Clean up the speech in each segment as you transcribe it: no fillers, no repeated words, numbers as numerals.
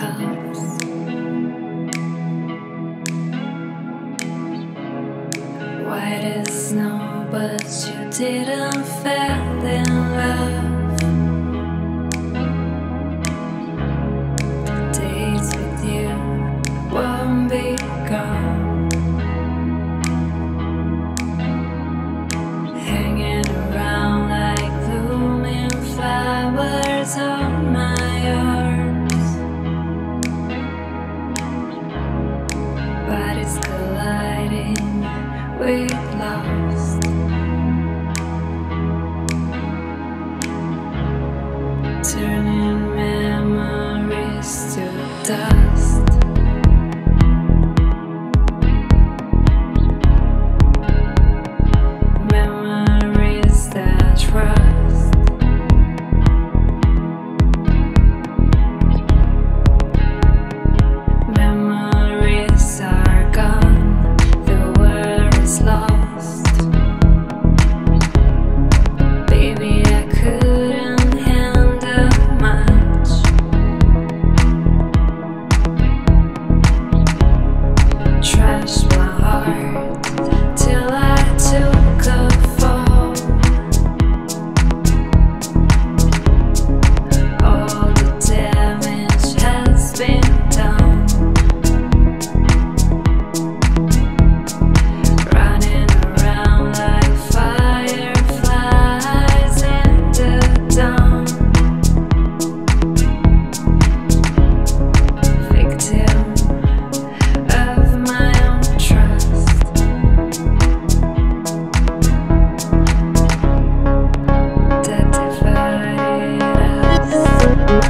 comes. White as snow, but you didn't fall in love. The days with you won't be gone, hanging around like blooming flowers on my arms. But it's colliding with lost. Turning memories to dust. Memories that rust. Memories are gone. The world is lost. Baby, I couldn't handle much. Trashed my heart till I took a fall. All the damage has been done. Running around like fireflies in the dawn. Victim of my own trust. That divided us. I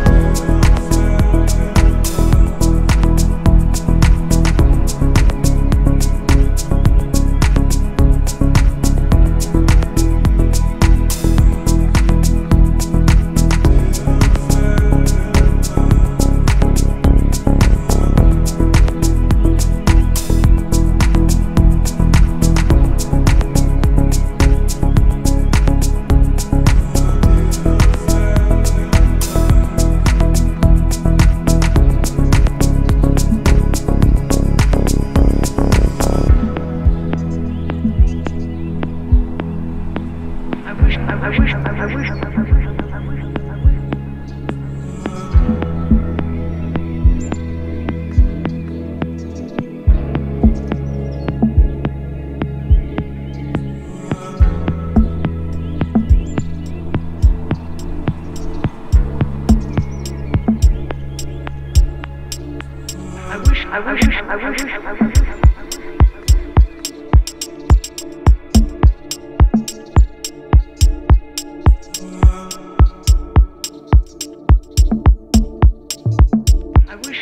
wish.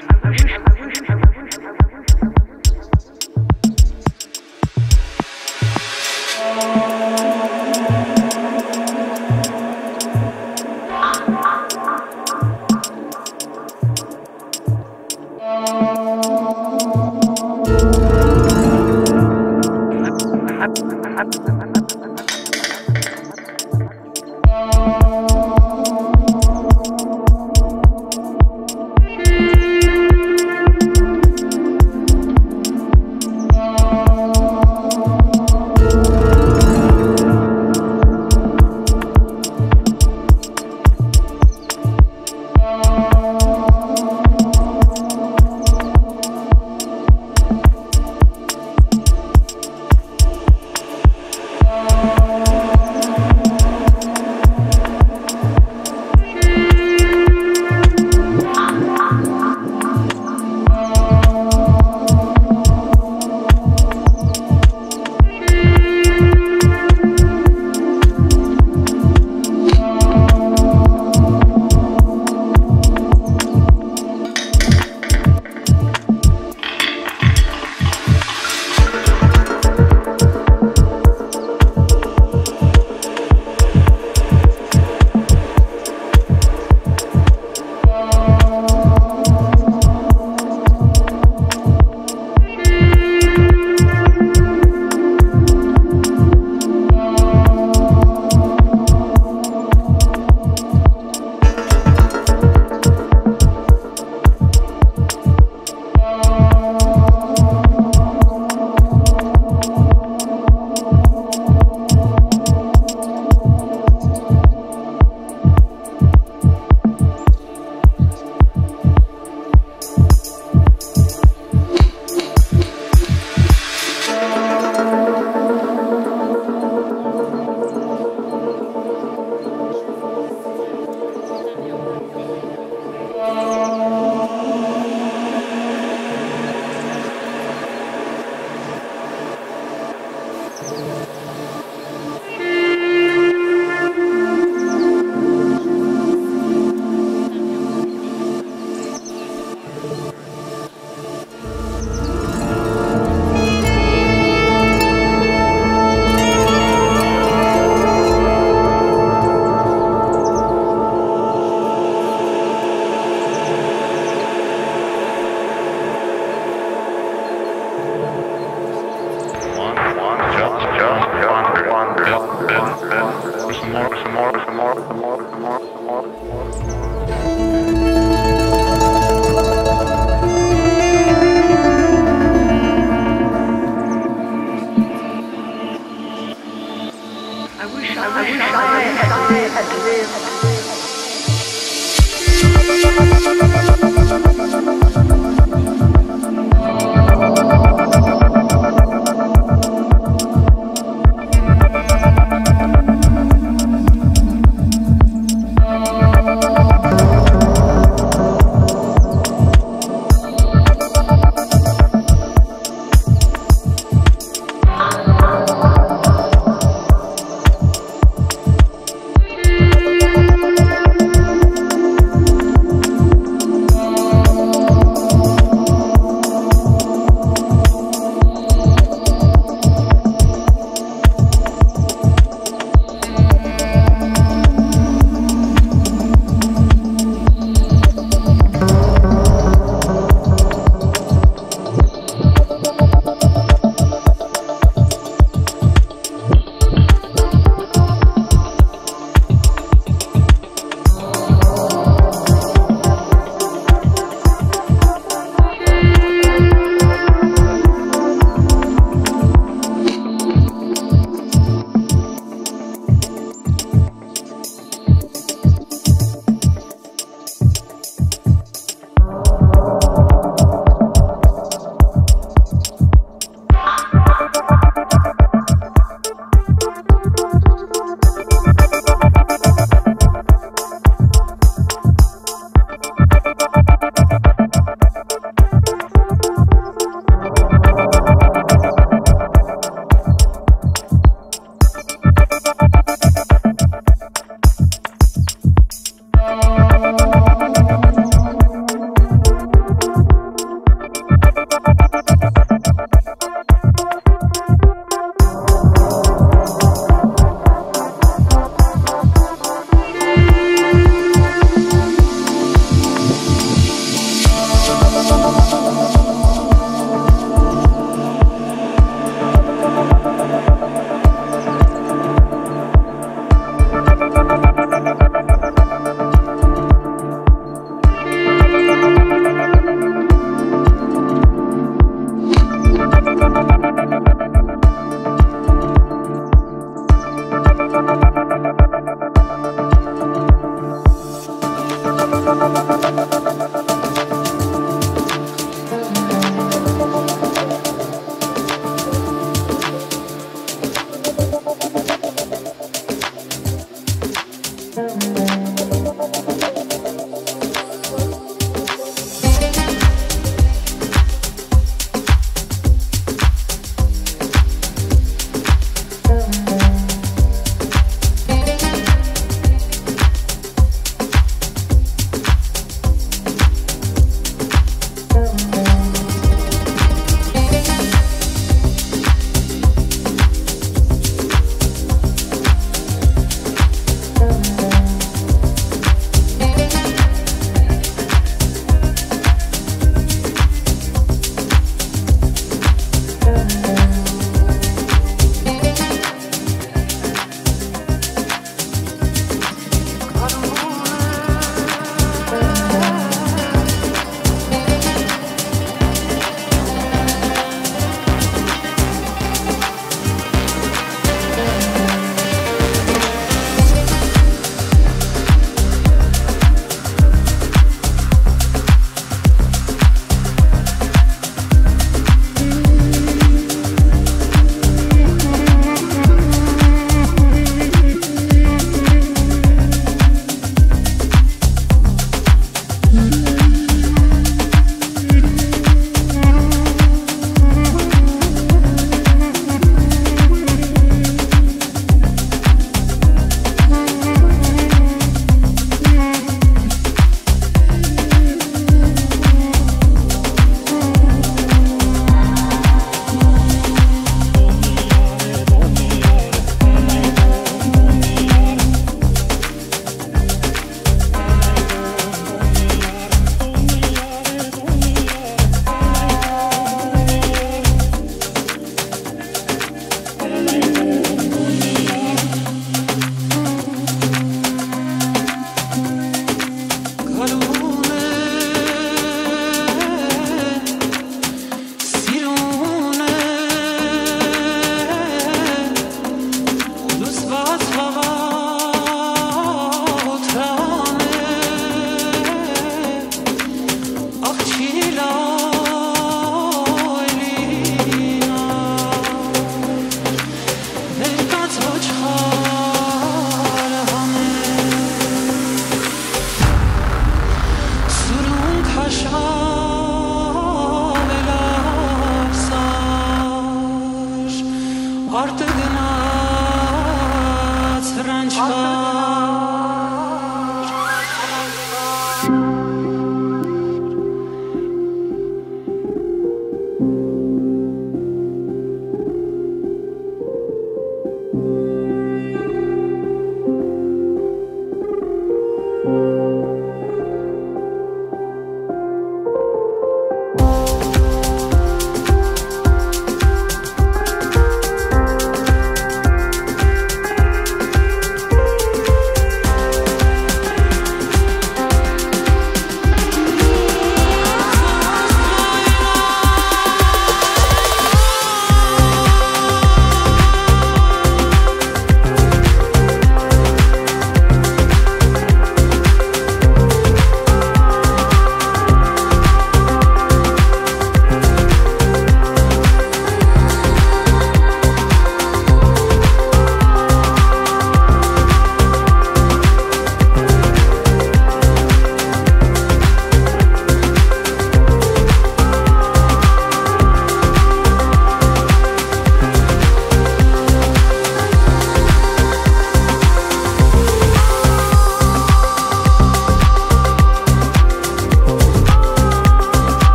Oh,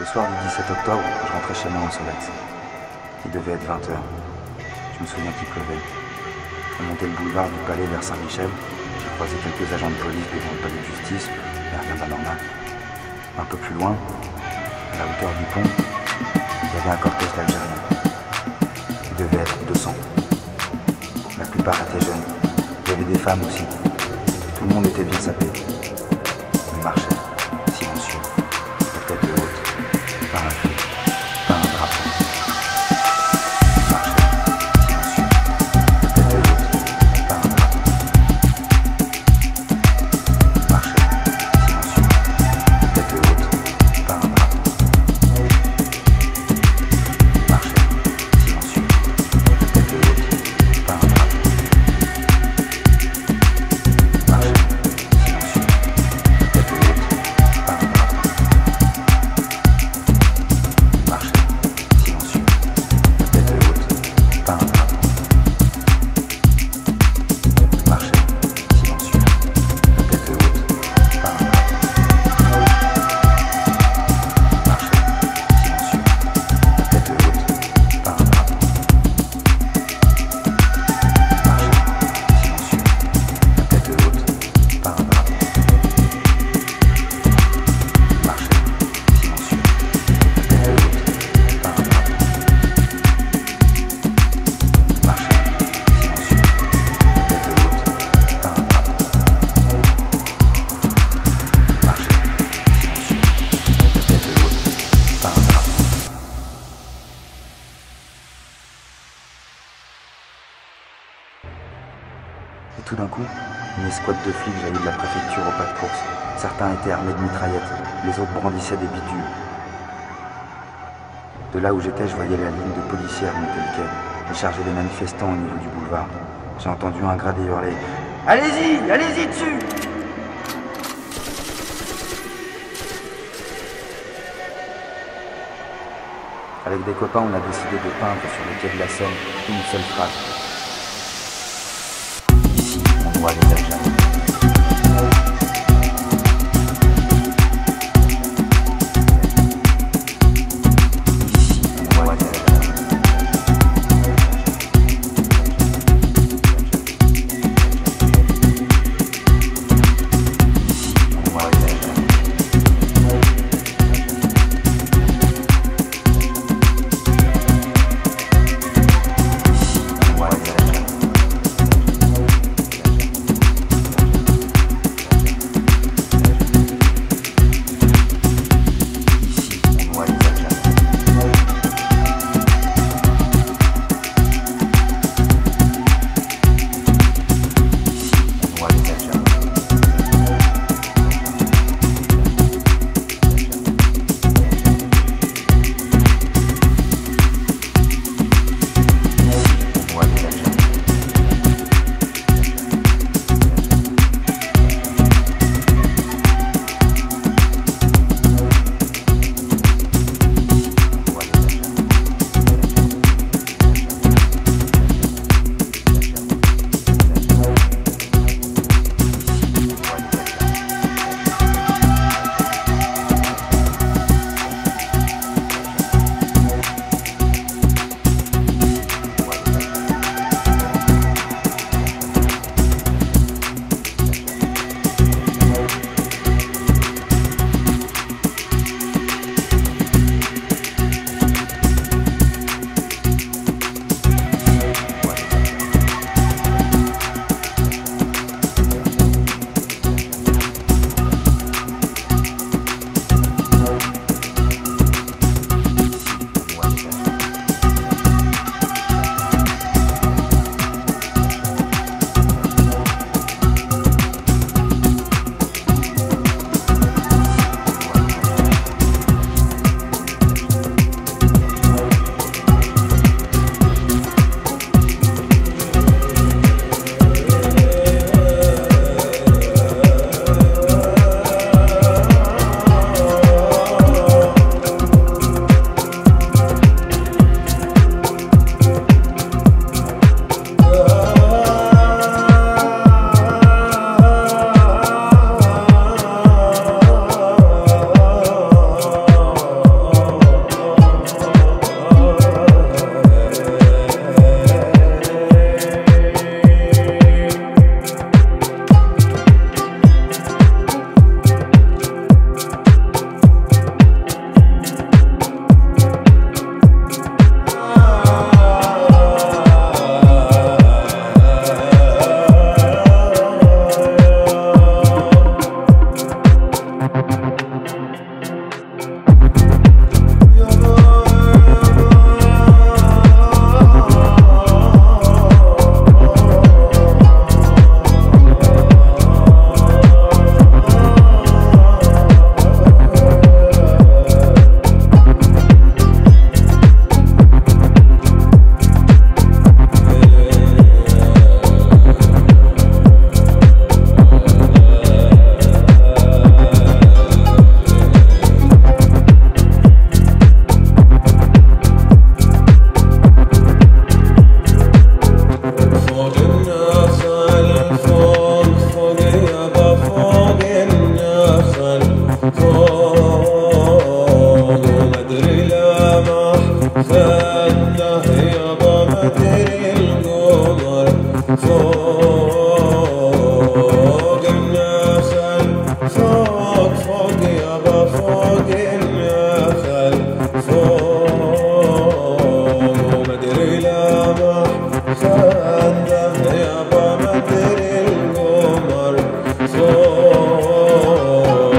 Le soir du 17 octobre, je rentrais chez moi en sonnette. Il devait être 20 h. Je me souviens qu'il pleuvait. On montait le boulevard du Palais vers Saint-Michel. J'ai croisé quelques agents de police devant le palais de justice, mais rien d'anormal. Un peu plus loin, à la hauteur du pont, il y avait un cortège d'Algériens. Il devait être 200. La plupart étaient jeunes. Il y avait des femmes aussi. Tout le monde était bien sapé. On marchait. Et tout d'un coup, une escouade de flics jaillit de la préfecture au pas de course. Certains étaient armés de mitraillettes, les autres brandissaient des bidules. De là où j'étais, je voyais la ligne de policiers remonter le quai et charger les manifestants au niveau du boulevard. J'ai entendu un gradé hurler. Allez-y, allez-y dessus! Avec des copains, on a décidé de peindre sur le quai de la Seine une seule phrase. Ici, on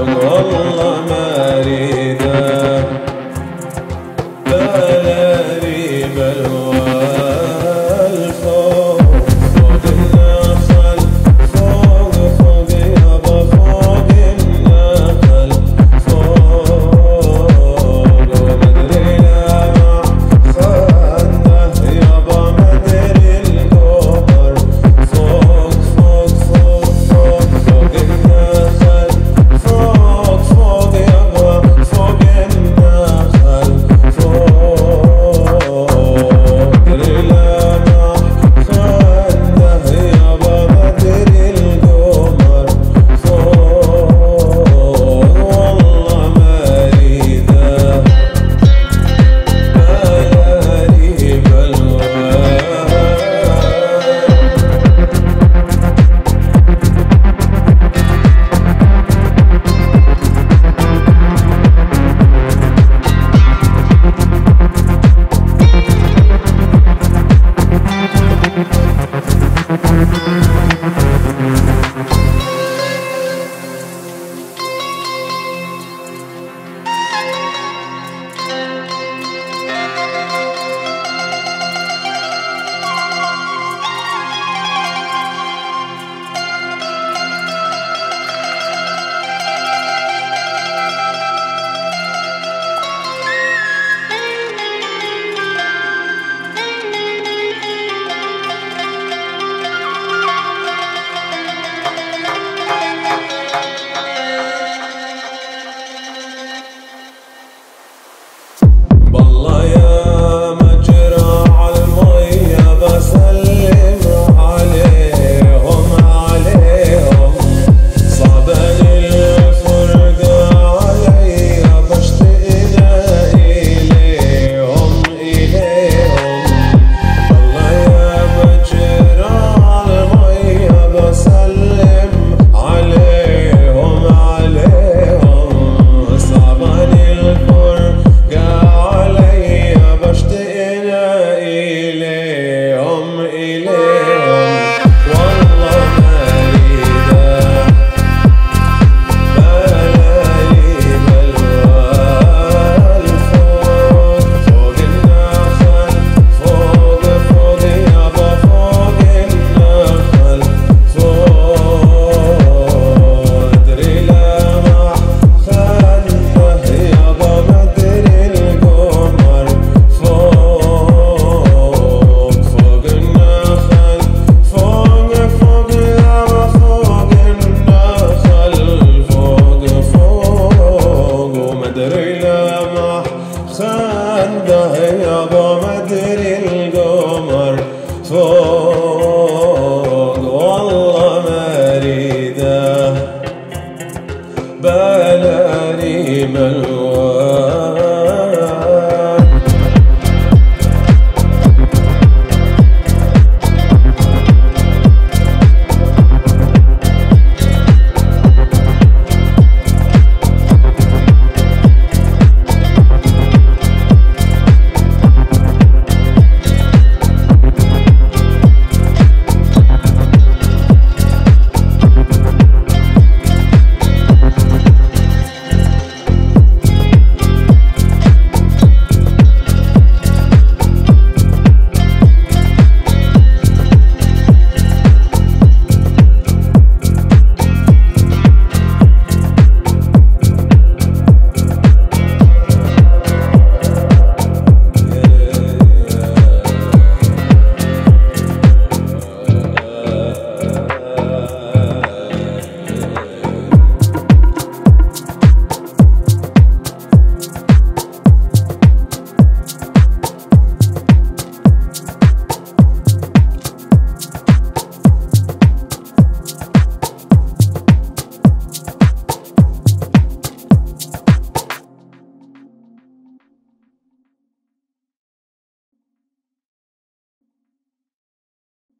doit les Algériens.